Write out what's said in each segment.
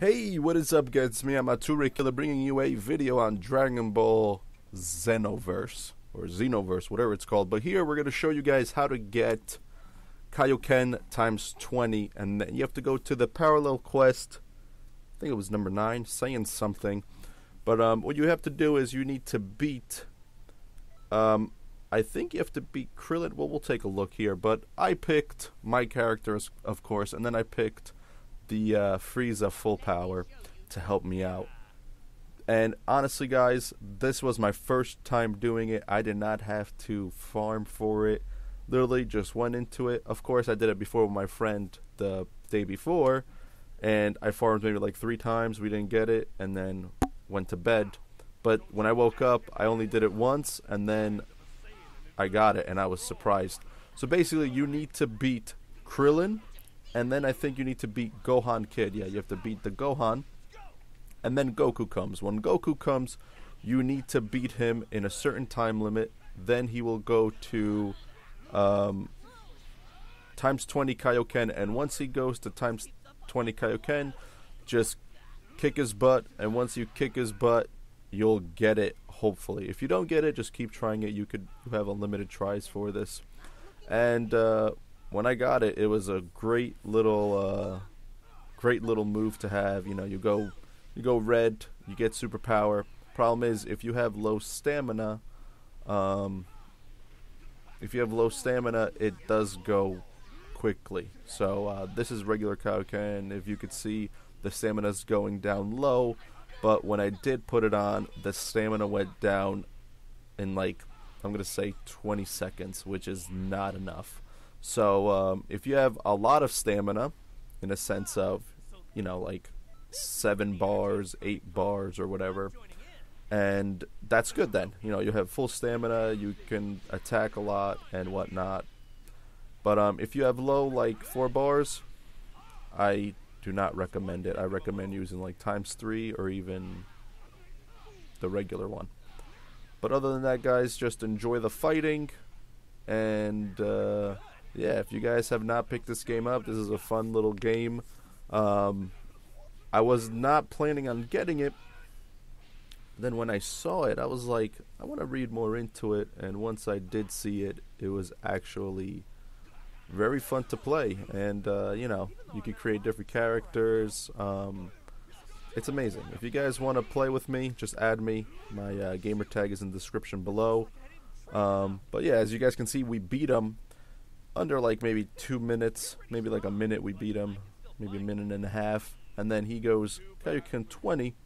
Hey, what is up guys, it's me, AmatureKiLLer, bringing you a video on Dragon Ball Xenoverse, or Xenoverse, whatever it's called. But here we're going to show you guys how to get Kaioken times 20, and then you have to go to the parallel quest, I think it was number 9, saying something. But what you have to do is you need to beat, I think you have to beat Krillin. Well, we'll take a look here, but I picked my characters, of course, and then I picked the Frieza full power to help me out. And honestly guys, this was my first time doing it. I did not have to farm for it, literally just went into it. Of course I did it before with my friend the day before, and I farmed maybe like 3 times, we didn't get it, and then went to bed. But when I woke up, I only did it once, and then I got it, and I was surprised. So basically you need to beat Krillin, and then I think you need to beat Gohan Kid. Yeah, you have to beat the Gohan. And then Goku comes. When Goku comes, you need to beat him in a certain time limit. Then he will go to times 20 Kaioken. And once he goes to times 20 Kaioken, just kick his butt. And once you kick his butt, you'll get it, hopefully. If you don't get it, just keep trying it. You have unlimited tries for this. And when I got it, it was a great little move to have. You know, you go red, you get superpower. Problem is, if you have low stamina, it does go quickly. So this is regular Kaioken. If you could see, the stamina's going down low, but when I did put it on, the stamina went down in, like, I'm gonna say 20 seconds, which is not enough. So if you have a lot of stamina, in a sense of, you know, like 7 bars, 8 bars or whatever, and that's good then. You know, you have full stamina, you can attack a lot and whatnot. But if you have low, like 4 bars, I do not recommend it. I recommend using like times 3 or even the regular one. But other than that guys, just enjoy the fighting, and yeah, if you guys have not picked this game up, this is a fun little game. I was not planning on getting it. Then when I saw it, I was like, I want to read more into it. And once I did see it, it was actually very fun to play. And, you know, you could create different characters. It's amazing. If you guys want to play with me, just add me. My gamer tag is in the description below. But yeah, as you guys can see, we beat him under like maybe 2 minutes, maybe like a minute. We beat him, maybe a minute and a half, and then he goes Kaioken 20,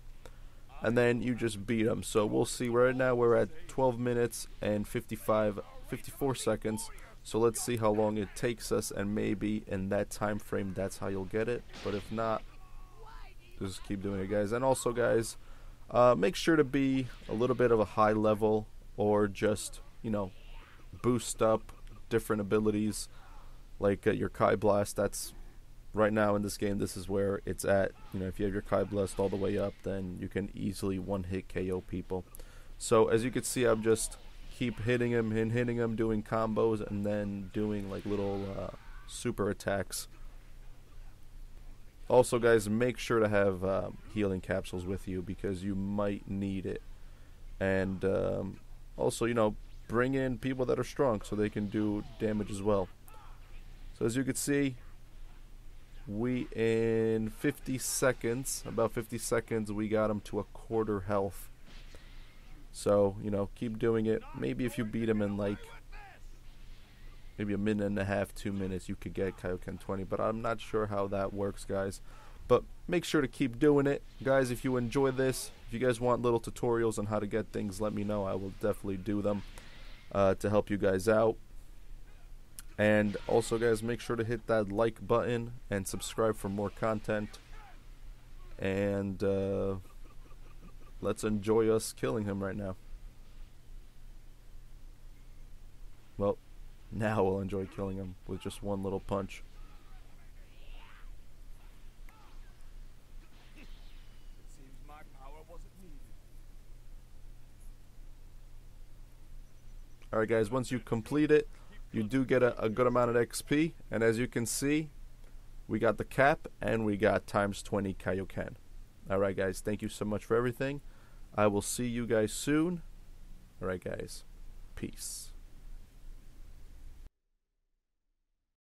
and then you just beat him. So we'll see. Right now we're at 12 minutes and 54 seconds, so let's see how long it takes us, and maybe in that time frame that's how you'll get it. But if not, just keep doing it guys. And also guys, make sure to be a little bit of a high level, or just, you know, boost up different abilities, like your Kai Blast. That's right now in this game, this is where it's at. You know, if you have your Kai Blast all the way up, then you can easily one-hit KO people. So as you can see, I'm just keep hitting him and hitting him, doing combos, and then doing like little super attacks. Also guys, make sure to have healing capsules with you, because you might need it. And also, you know, bring in people that are strong so they can do damage as well. So as you can see, we in 50 seconds, about 50 seconds, we got him to a quarter health. So, you know, keep doing it. Maybe if you beat him in like maybe a minute and a half, 2 minutes, you could get Kaioken 20, but I'm not sure how that works guys. But make sure to keep doing it guys. If you enjoy this, if you guys want little tutorials on how to get things, let me know. I will definitely do them to help you guys out. And also guys, make sure to hit that like button and subscribe for more content. And let's enjoy us killing him right now. Well, now we'll enjoy killing him with just one little punch. Alright guys, once you complete it, you do get a good amount of XP, and as you can see, We got the cap, and we got times 20 Kaioken. Alright guys, thank you so much for everything. I will see you guys soon. Alright guys, peace.